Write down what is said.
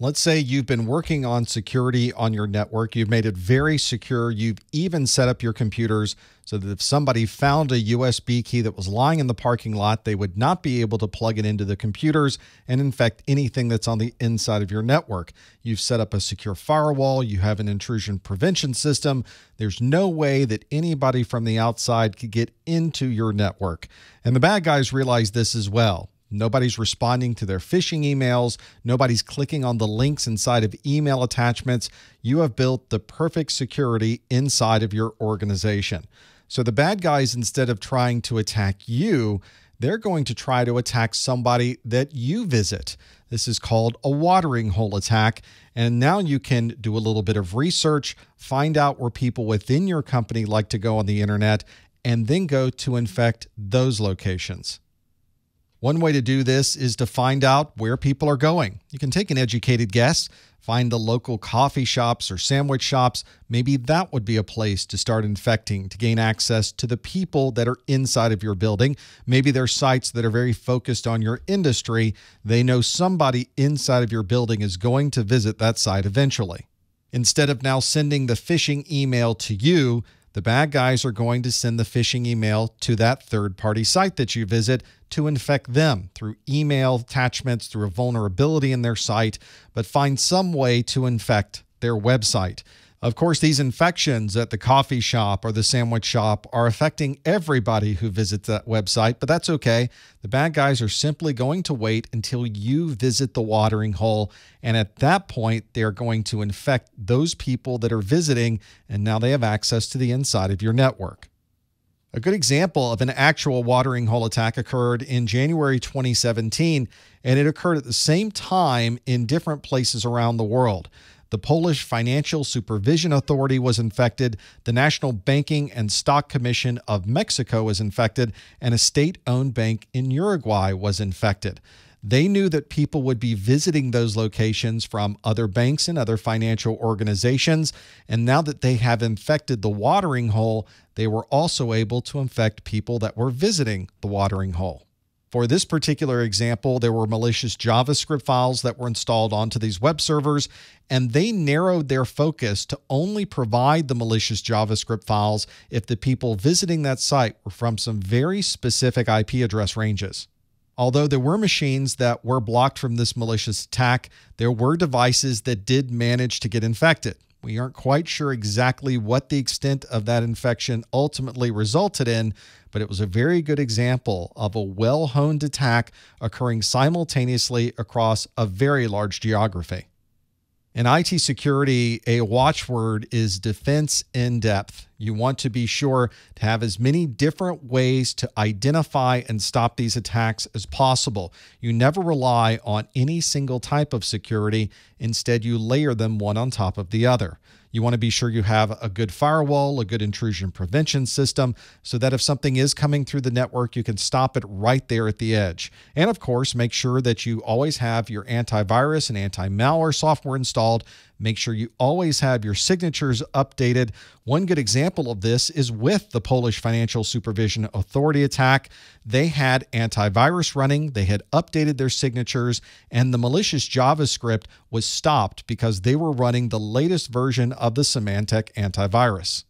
Let's say you've been working on security on your network. You've made it very secure. You've even set up your computers so that if somebody found a USB key that was lying in the parking lot, they would not be able to plug it into the computers and infect anything that's on the inside of your network. You've set up a secure firewall. You have an intrusion prevention system. There's no way that anybody from the outside could get into your network. And the bad guys realize this as well. Nobody's responding to their phishing emails. Nobody's clicking on the links inside of email attachments. You have built the perfect security inside of your organization. So the bad guys, instead of trying to attack you, they're going to try to attack somebody that you visit. This is called a watering hole attack. And now you can do a little bit of research, find out where people within your company like to go on the internet, and then go to infect those locations. One way to do this is to find out where people are going. You can take an educated guess, find the local coffee shops or sandwich shops. Maybe that would be a place to start infecting to gain access to the people that are inside of your building. Maybe there are sites that are very focused on your industry. They know somebody inside of your building is going to visit that site eventually. Instead of now sending the phishing email to you, the bad guys are going to send the phishing email to that third-party site that you visit to infect them through email attachments, through a vulnerability in their site, but find some way to infect their website. Of course, these infections at the coffee shop or the sandwich shop are affecting everybody who visits that website, but that's okay. The bad guys are simply going to wait until you visit the watering hole, and at that point, they're going to infect those people that are visiting, and now they have access to the inside of your network. A good example of an actual watering hole attack occurred in January 2017, and it occurred at the same time in different places around the world. The Polish Financial Supervision Authority was infected, the National Banking and Stock Commission of Mexico was infected, and a state-owned bank in Uruguay was infected. They knew that people would be visiting those locations from other banks and other financial organizations, and now that they have infected the watering hole, they were also able to infect people that were visiting the watering hole. For this particular example, there were malicious JavaScript files that were installed onto these web servers, and they narrowed their focus to only provide the malicious JavaScript files if the people visiting that site were from some very specific IP address ranges. Although there were machines that were blocked from this malicious attack, there were devices that did manage to get infected. We aren't quite sure exactly what the extent of that infection ultimately resulted in, but it was a very good example of a well-honed attack occurring simultaneously across a very large geography. In IT security, a watchword is defense in depth. You want to be sure to have as many different ways to identify and stop these attacks as possible. You never rely on any single type of security. Instead, you layer them one on top of the other. You want to be sure you have a good firewall, a good intrusion prevention system, so that if something is coming through the network, you can stop it right there at the edge. And of course, make sure that you always have your antivirus and anti-malware software installed. Make sure you always have your signatures updated. One good example of this is with the Polish Financial Supervision Authority attack. They had antivirus running, they had updated their signatures, and the malicious JavaScript was stopped because they were running the latest version of the Symantec antivirus.